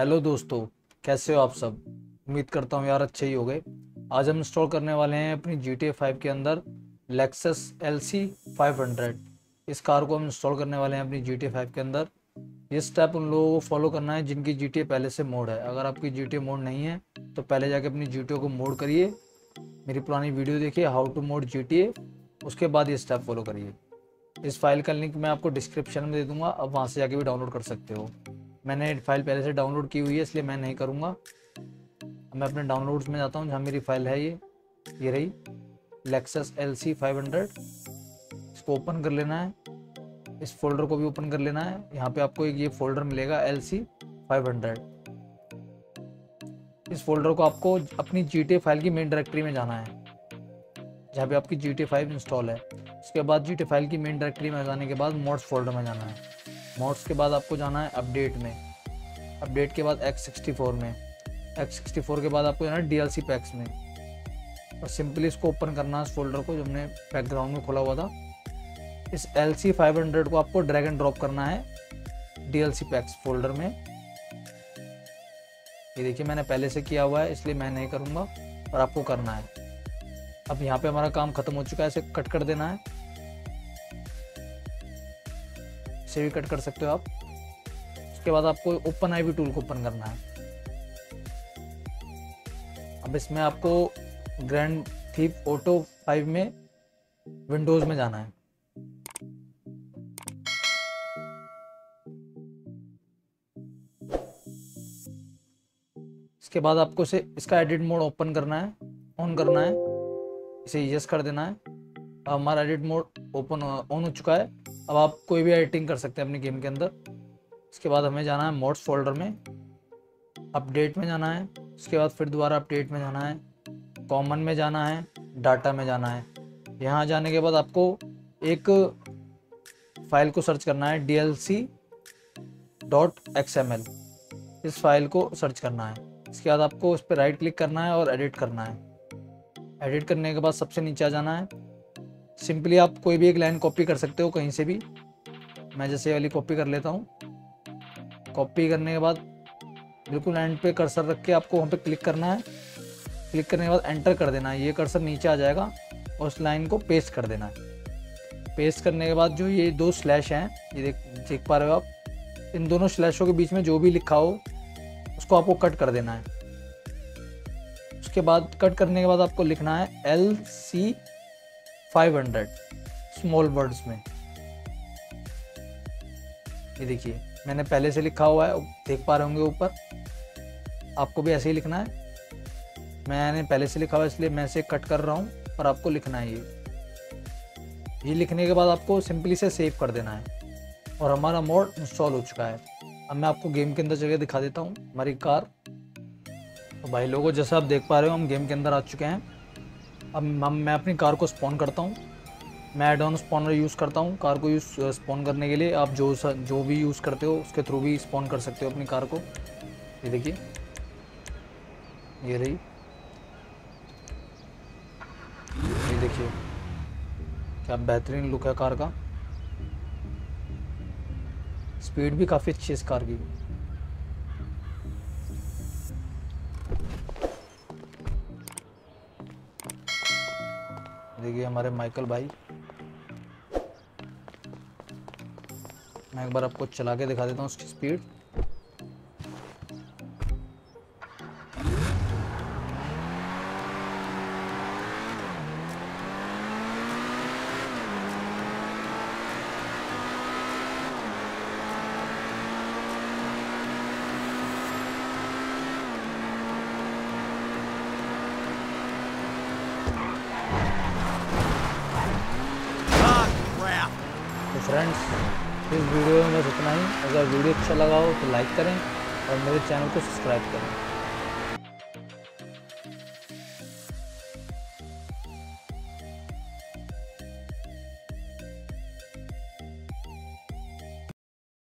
Hello दोस्तों, कैसे हो आप सब। उम्मीद करता हूँ यार अच्छे ही हो गए। आज हम इंस्टॉल करने वाले हैं अपनी GTA 5 के अंदर Lexus LC500। इस कार को हम इंस्टॉल करने वाले हैं अपनी GTA 5 के अंदर। ये स्टेप उन लोगों को फॉलो करना है जिनकी GTA पहले से मोड है। अगर आपकी GTA मोड नहीं है तो पहले जाके अपनी GTA को मोड करिए। मेरी पुरानी वीडियो देखिए हाउ टू मोड GTA, उसके बाद ये स्टेप फॉलो करिए। इस फाइल का लिंक मैं आपको डिस्क्रिप्शन में दे दूंगा, अब वहाँ से जाके भी डाउनलोड कर सकते हो। मैंने फाइल पहले से डाउनलोड की हुई है इसलिए मैं नहीं करूँगा। मैं अपने डाउनलोड्स में जाता हूँ जहाँ मेरी फाइल है। ये रही Lexus LC500। इसको ओपन कर लेना है, इस फोल्डर को भी ओपन कर लेना है। यहाँ पे आपको एक ये फोल्डर मिलेगा LC500। इस फोल्डर को आपको अपनी GTA फाइल की मेन डायरेक्टरी में जाना है जहाँ पे आपकी GTA 5 इंस्टॉल है। उसके बाद GTA फाइल की मेन डायरेक्टरी में जाने के बाद मोड्स फोल्डर में जाना है। मोड्स के बाद आपको जाना है अपडेट में, अपडेट के बाद X64 में, X64 के बाद आपको जाना है DLC पैक्स में और सिंपली इसको ओपन करना है इस फोल्डर को जो हमने बैकग्राउंड में खोला हुआ था। इस LC500 को आपको ड्रैग एंड ड्रॉप करना है DLC पैक्स फोल्डर में। ये देखिए मैंने पहले से किया हुआ है इसलिए मैं नहीं करूँगा और आपको करना है। अब यहाँ पे हमारा काम खत्म हो चुका है, इसे कट कर देना है। इसे भी कट कर सकते हो आप। उसके बाद आपको OpenIV टूल को ओपन करना है। अब इसमें आपको ग्रैंड थीफ ऑटो 5 में विंडोज में जाना है। इसके बाद आपको इसे इसका एडिट मोड ओपन करना है, ऑन करना है, इसे यस कर देना है। अब हमारा एडिट मोड ओपन ऑन हो चुका है। अब आप कोई भी एडिटिंग कर सकते हैं अपने गेम के अंदर। इसके बाद हमें जाना है मोड्स फोल्डर में, अपडेट में जाना है, उसके बाद फिर दोबारा अपडेट में जाना है, कॉमन में जाना है, डाटा में जाना है। यहाँ जाने के बाद आपको एक फाइल को सर्च करना है DLC.xml। इस फाइल को सर्च करना है। इसके बाद आपको उस पर राइट क्लिक करना है और एडिट करना है। एडिट करने के बाद सबसे नीचे आ जाना है। सिंपली आप कोई भी एक लाइन कॉपी कर सकते हो कहीं से भी। मैं जैसे वाली कॉपी कर लेता हूँ। कॉपी करने के बाद बिल्कुल एंड पे कर्सर रख के आपको वहाँ पे क्लिक करना है। क्लिक करने के बाद एंटर कर देना है। ये कर्सर नीचे आ जाएगा और उस लाइन को पेस्ट कर देना है। पेस्ट करने के बाद जो ये दो स्लैश हैं, ये देख पा रहे हो आप, इन दोनों स्लैशों के बीच में जो भी लिखा हो उसको आपको कट कर देना है। उसके बाद कट करने के बाद आपको लिखना है LC500 स्मॉल वर्ड्स में। ये देखिए मैंने पहले से लिखा हुआ है, देख पा रहे होंगे ऊपर। आपको भी ऐसे ही लिखना है। मैंने पहले से लिखा हुआ है इसलिए मैं इसे कट कर रहा हूँ और आपको लिखना है ये लिखने के बाद आपको सिंपली से सेव कर देना है और हमारा मोड इंस्टॉल हो चुका है। अब मैं आपको गेम के अंदर जगह दिखा देता हूँ हमारी कार। तो भाई लोगों, जैसा आप देख पा रहे हो हम गेम के अंदर आ चुके हैं। अब मैं अपनी कार को स्पॉन करता हूँ। मैं एड ऑन स्पॉनर यूज़ करता हूँ कार को स्पॉन करने के लिए। आप जो भी यूज़ करते हो उसके थ्रू भी स्पॉन कर सकते हो अपनी कार को। ये देखिए ये रही, ये देखिए क्या बेहतरीन लुक है कार का। स्पीड भी काफ़ी अच्छी है इस कार की। देखिए हमारे माइकल भाई। मैं एक बार आपको चला के दिखा देता हूँ उसकी स्पीड। फ्रेंड्स, इस वीडियो में बस इतना ही। अगर वीडियो अच्छा लगा हो तो लाइक करें और मेरे चैनल को सब्सक्राइब करें।